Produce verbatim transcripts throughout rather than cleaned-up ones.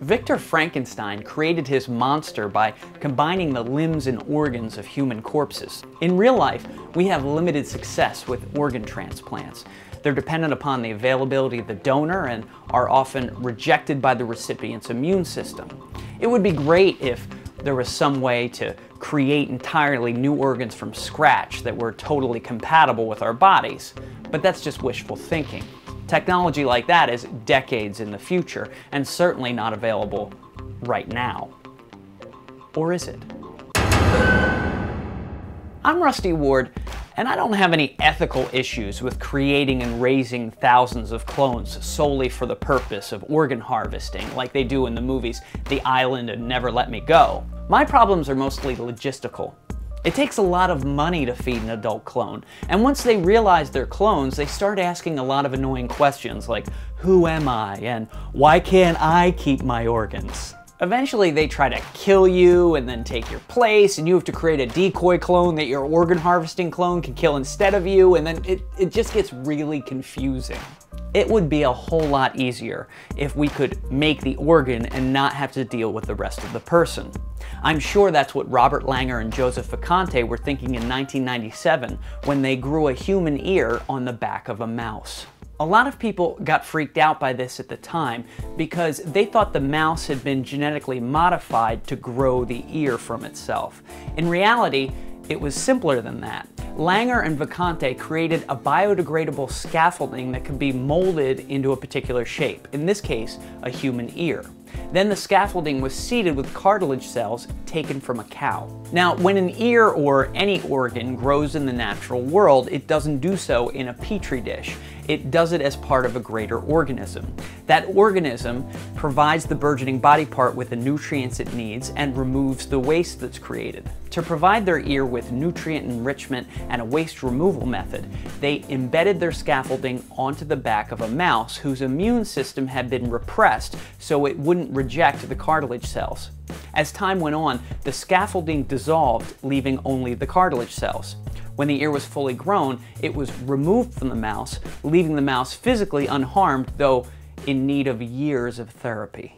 Victor Frankenstein created his monster by combining the limbs and organs of human corpses. In real life, we have limited success with organ transplants. They're dependent upon the availability of the donor and are often rejected by the recipient's immune system. It would be great if there was some way to create entirely new organs from scratch that were totally compatible with our bodies, but that's just wishful thinking. Technology like that is decades in the future, and certainly not available right now. Or is it? I'm Rusty Ward, and I don't have any ethical issues with creating and raising thousands of clones solely for the purpose of organ harvesting, like they do in the movies The Island and Never Let Me Go. My problems are mostly logistical. It takes a lot of money to feed an adult clone, and once they realize they're clones, they start asking a lot of annoying questions like, who am I, and why can't I keep my organs? Eventually they try to kill you and then take your place, and you have to create a decoy clone that your organ harvesting clone can kill instead of you, and then it, it just gets really confusing. It would be a whole lot easier if we could make the organ and not have to deal with the rest of the person. I'm sure that's what Robert Langer and Joseph Vacanti were thinking in nineteen ninety-seven when they grew a human ear on the back of a mouse. A lot of people got freaked out by this at the time because they thought the mouse had been genetically modified to grow the ear from itself. In reality, it was simpler than that. Langer and Vacanti created a biodegradable scaffolding that could be molded into a particular shape, in this case, a human ear. Then the scaffolding was seeded with cartilage cells taken from a cow. Now, when an ear or any organ grows in the natural world, it doesn't do so in a petri dish. It does it as part of a greater organism. That organism provides the burgeoning body part with the nutrients it needs and removes the waste that's created. To provide their ear with nutrient enrichment and a waste removal method, they embedded their scaffolding onto the back of a mouse whose immune system had been repressed so it wouldn't reject the cartilage cells. As time went on, the scaffolding dissolved, leaving only the cartilage cells. When the ear was fully grown, it was removed from the mouse, leaving the mouse physically unharmed, though in need of years of therapy.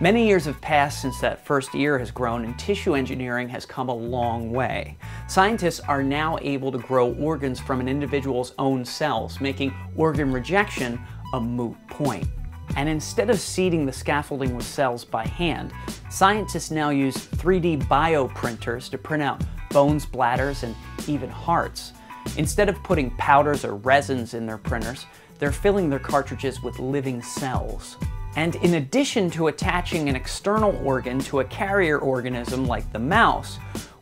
Many years have passed since that first ear has grown, and tissue engineering has come a long way. Scientists are now able to grow organs from an individual's own cells, making organ rejection a moot point. And instead of seeding the scaffolding with cells by hand, scientists now use three D bioprinters to print out bones, bladders, and even hearts. Instead of putting powders or resins in their printers, they're filling their cartridges with living cells. And in addition to attaching an external organ to a carrier organism like the mouse,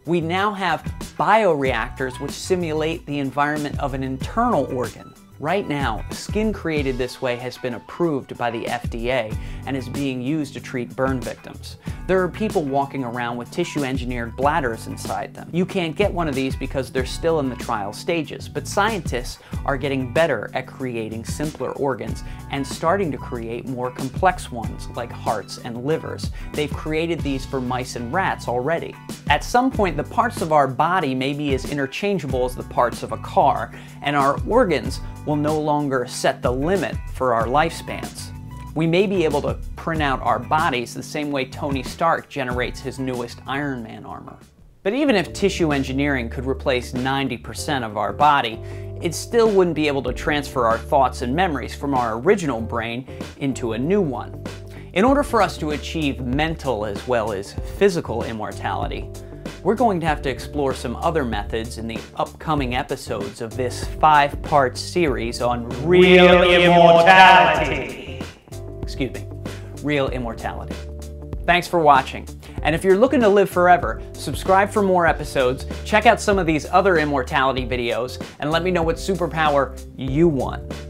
we now have bioreactors which simulate the environment of an internal organ. Right now, skin created this way has been approved by the F D A and is being used to treat burn victims. There are people walking around with tissue-engineered bladders inside them. You can't get one of these because they're still in the trial stages, but scientists are getting better at creating simpler organs and starting to create more complex ones like hearts and livers. They've created these for mice and rats already. At some point, the parts of our body may be as interchangeable as the parts of a car, and our organs will no longer set the limit for our lifespans. We may be able to print out our bodies the same way Tony Stark generates his newest Iron Man armor. But even if tissue engineering could replace ninety percent of our body, it still wouldn't be able to transfer our thoughts and memories from our original brain into a new one. In order for us to achieve mental as well as physical immortality, we're going to have to explore some other methods in the upcoming episodes of this five-part series on real, real immortality. immortality. Excuse me, real immortality. Thanks for watching. And if you're looking to live forever, subscribe for more episodes, check out some of these other immortality videos, and let me know what superpower you want.